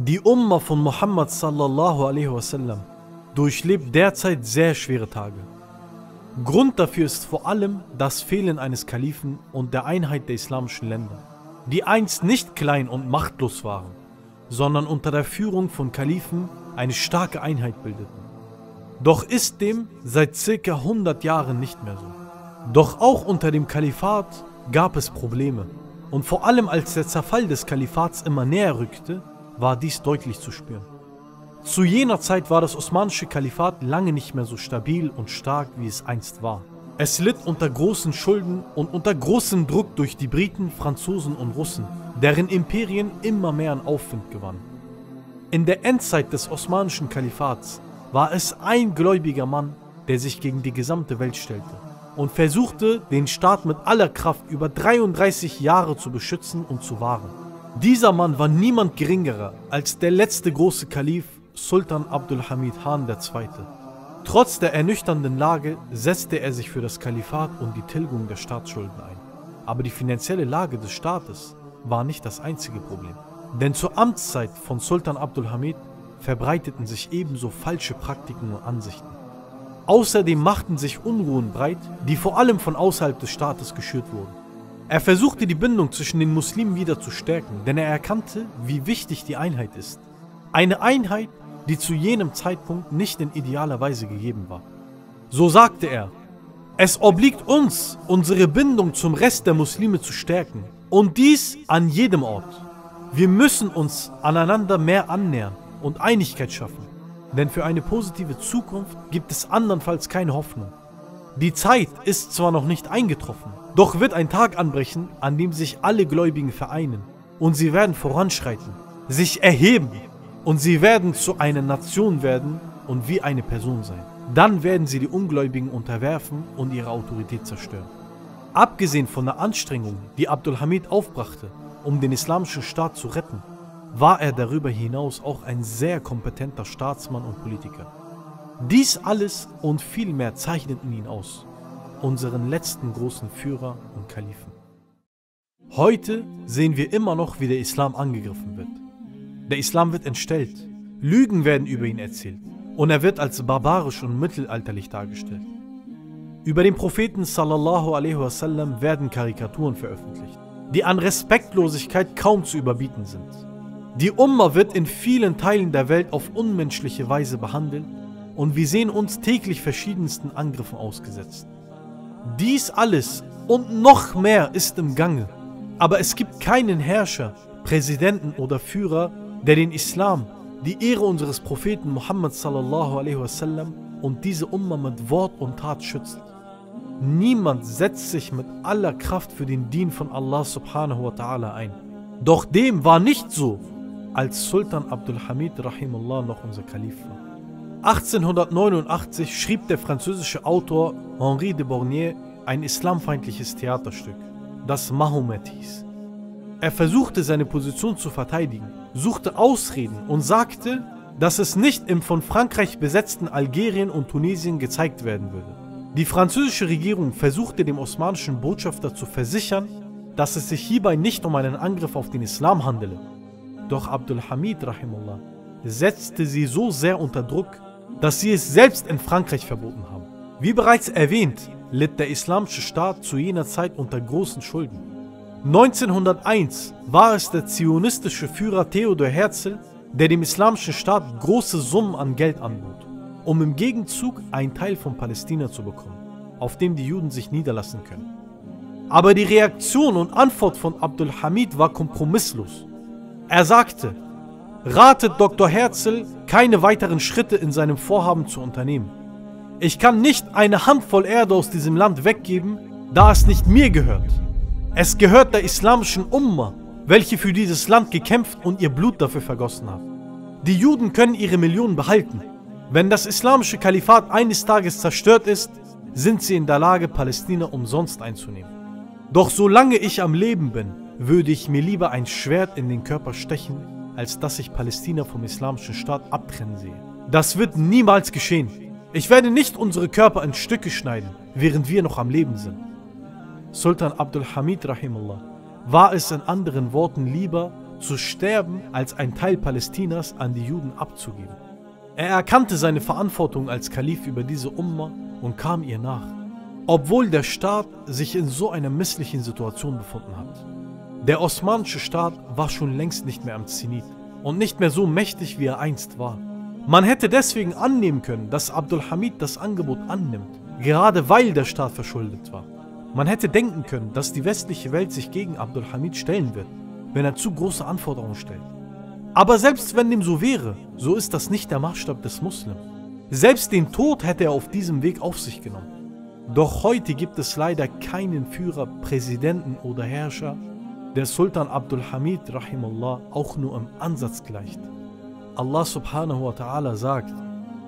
Die Umma von Muhammad sallallahu alaihi wasallam durchlebt derzeit sehr schwere Tage. Grund dafür ist vor allem das Fehlen eines Kalifen und der Einheit der islamischen Länder, die einst nicht klein und machtlos waren, sondern unter der Führung von Kalifen eine starke Einheit bildeten. Doch ist dem seit ca. 100 Jahren nicht mehr so. Doch auch unter dem Kalifat gab es Probleme, und vor allem als der Zerfall des Kalifats immer näher rückte, war dies deutlich zu spüren. Zu jener Zeit war das osmanische Kalifat lange nicht mehr so stabil und stark, wie es einst war. Es litt unter großen Schulden und unter großem Druck durch die Briten, Franzosen und Russen, deren Imperien immer mehr an Aufwind gewannen. In der Endzeit des osmanischen Kalifats war es ein gläubiger Mann, der sich gegen die gesamte Welt stellte und versuchte, den Staat mit aller Kraft über 33 Jahre zu beschützen und zu wahren. Dieser Mann war niemand geringerer als der letzte große Kalif, Sultan Abdulhamid Han II. Trotz der ernüchternden Lage setzte er sich für das Kalifat und die Tilgung der Staatsschulden ein. Aber die finanzielle Lage des Staates war nicht das einzige Problem. Denn zur Amtszeit von Sultan Abdulhamid verbreiteten sich ebenso falsche Praktiken und Ansichten. Außerdem machten sich Unruhen breit, die vor allem von außerhalb des Staates geschürt wurden. Er versuchte, die Bindung zwischen den Muslimen wieder zu stärken, denn er erkannte, wie wichtig die Einheit ist. Eine Einheit, die zu jenem Zeitpunkt nicht in idealer Weise gegeben war. So sagte er: Es obliegt uns, unsere Bindung zum Rest der Muslime zu stärken, und dies an jedem Ort. Wir müssen uns aneinander mehr annähern und Einigkeit schaffen, denn für eine positive Zukunft gibt es andernfalls keine Hoffnung. Die Zeit ist zwar noch nicht eingetroffen, doch wird ein Tag anbrechen, an dem sich alle Gläubigen vereinen, und sie werden voranschreiten, sich erheben, und sie werden zu einer Nation werden und wie eine Person sein. Dann werden sie die Ungläubigen unterwerfen und ihre Autorität zerstören. Abgesehen von der Anstrengung, die Abdulhamid aufbrachte, um den islamischen Staat zu retten, war er darüber hinaus auch ein sehr kompetenter Staatsmann und Politiker. Dies alles und viel mehr zeichneten ihn aus, unseren letzten großen Führer und Kalifen. Heute sehen wir immer noch, wie der Islam angegriffen wird. Der Islam wird entstellt, Lügen werden über ihn erzählt und er wird als barbarisch und mittelalterlich dargestellt. Über den Propheten sallallahu alaihi wasallam werden Karikaturen veröffentlicht, die an Respektlosigkeit kaum zu überbieten sind. Die Umma wird in vielen Teilen der Welt auf unmenschliche Weise behandelt und wir sehen uns täglich verschiedensten Angriffen ausgesetzt. Dies alles und noch mehr ist im Gange, aber es gibt keinen Herrscher, Präsidenten oder Führer, der den Islam, die Ehre unseres Propheten Muhammad sallallahu alaihi wasallam und diese Umma mit Wort und Tat schützt. Niemand setzt sich mit aller Kraft für den Dien von Allah subhanahu wa ta'ala ein. Doch dem war nicht so, als Sultan Abdulhamid rahimullah noch unser Kalif war. 1889 schrieb der französische Autor Henri de Bornier ein islamfeindliches Theaterstück, das Mahomet hieß. Er versuchte, seine Position zu verteidigen, suchte Ausreden und sagte, dass es nicht im von Frankreich besetzten Algerien und Tunesien gezeigt werden würde. Die französische Regierung versuchte, dem osmanischen Botschafter zu versichern, dass es sich hierbei nicht um einen Angriff auf den Islam handele. Doch Abdulhamid rahimullah setzte sie so sehr unter Druck, dass sie es selbst in Frankreich verboten haben. Wie bereits erwähnt, litt der islamische Staat zu jener Zeit unter großen Schulden. 1901 war es der zionistische Führer Theodor Herzl, der dem islamischen Staat große Summen an Geld anbot, um im Gegenzug einen Teil von Palästina zu bekommen, auf dem die Juden sich niederlassen können. Aber die Reaktion und Antwort von Abdulhamid war kompromisslos. Er sagte: Ratet Dr. Herzl, keine weiteren Schritte in seinem Vorhaben zu unternehmen. Ich kann nicht eine Handvoll Erde aus diesem Land weggeben, da es nicht mir gehört. Es gehört der islamischen Umma, welche für dieses Land gekämpft und ihr Blut dafür vergossen hat. Die Juden können ihre Millionen behalten. Wenn das islamische Kalifat eines Tages zerstört ist, sind sie in der Lage, Palästina umsonst einzunehmen. Doch solange ich am Leben bin, würde ich mir lieber ein Schwert in den Körper stechen, als dass ich Palästina vom islamischen Staat abtrennen sehe. Das wird niemals geschehen. Ich werde nicht unsere Körper in Stücke schneiden, während wir noch am Leben sind. Sultan Abdulhamid rahimullah war es in anderen Worten lieber, zu sterben, als ein Teil Palästinas an die Juden abzugeben. Er erkannte seine Verantwortung als Kalif über diese Umma und kam ihr nach, obwohl der Staat sich in so einer misslichen Situation befunden hat. Der osmanische Staat war schon längst nicht mehr am Zenit und nicht mehr so mächtig, wie er einst war. Man hätte deswegen annehmen können, dass Abdulhamid das Angebot annimmt, gerade weil der Staat verschuldet war. Man hätte denken können, dass die westliche Welt sich gegen Abdulhamid stellen wird, wenn er zu große Anforderungen stellt. Aber selbst wenn dem so wäre, so ist das nicht der Maßstab des Muslims. Selbst den Tod hätte er auf diesem Weg auf sich genommen. Doch heute gibt es leider keinen Führer, Präsidenten oder Herrscher, der Sultan Abdulhamid rahimullah auch nur im Ansatz gleicht. Allah subhanahu wa ta'ala sagt: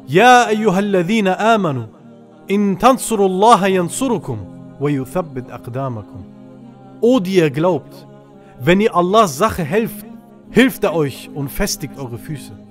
"Ya ayyuhalladhina amanu, in tansurullaha yansurukum. O, die ihr glaubt, wenn ihr Allahs Sache helft, hilft er euch und festigt eure Füße."